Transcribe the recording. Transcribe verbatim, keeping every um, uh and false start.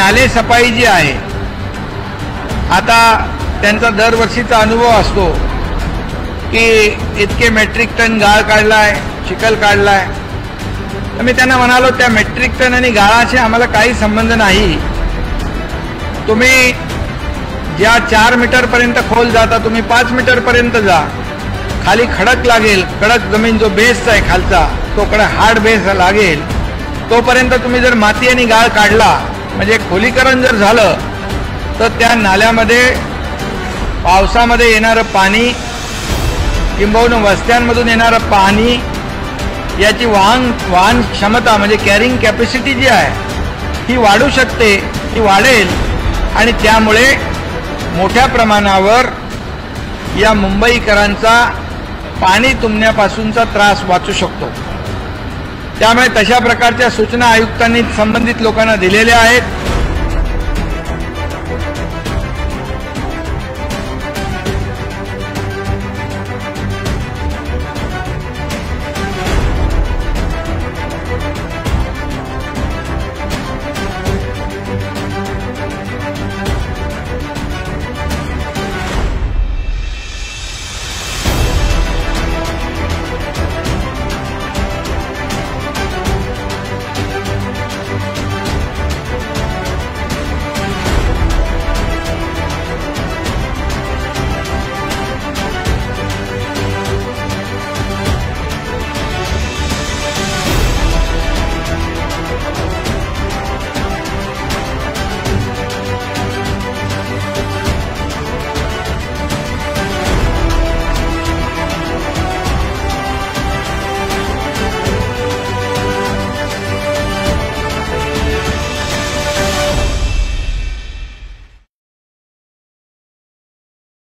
नाले सफाई जी आहे आता त्यांचा दरवर्षीचा अनुभव असतो की इतके मेट्रिक टन गाळ काढला आहे, चिखल काढला आहे। मी त्यांना म्हणालो त्या मेट्रिक टन आणि गाळाशी आम्हाला काही संबंध नाही। तुम्ही ज्या चार मीटर पर्यंत खोल जाता तुम्ही पाच मीटर पर्यंत जा, खाली खडक लागेल, कडक जमीन जो बेस आहे खालचा तो कडक हार्ड बेस लागेल, तोपर्यंत तुम्ही जर माती आणि गाळ काढला म्हणजे खोलीकरण जर झालं तर त्या नाल्यामध्ये पावसामध्ये येणारं पाणी किंबहुना वस्त्यांमधून येणारं पाणी याची वाहन वाहन क्षमता म्हणजे कॅरिंग कॅपॅसिटी जी आहे ही वाढू शकते, ती वाढेल आणि त्यामुळे मोठ्या प्रमाणावर या मुंबईकरांचा पाणी तुंबण्यापासूनचा त्रास वाचू शकतो। त्यामुळे तशा प्रकारच्या सूचना आयुक्तांनी संबंधित लोकांना दिलेल्या आहेत।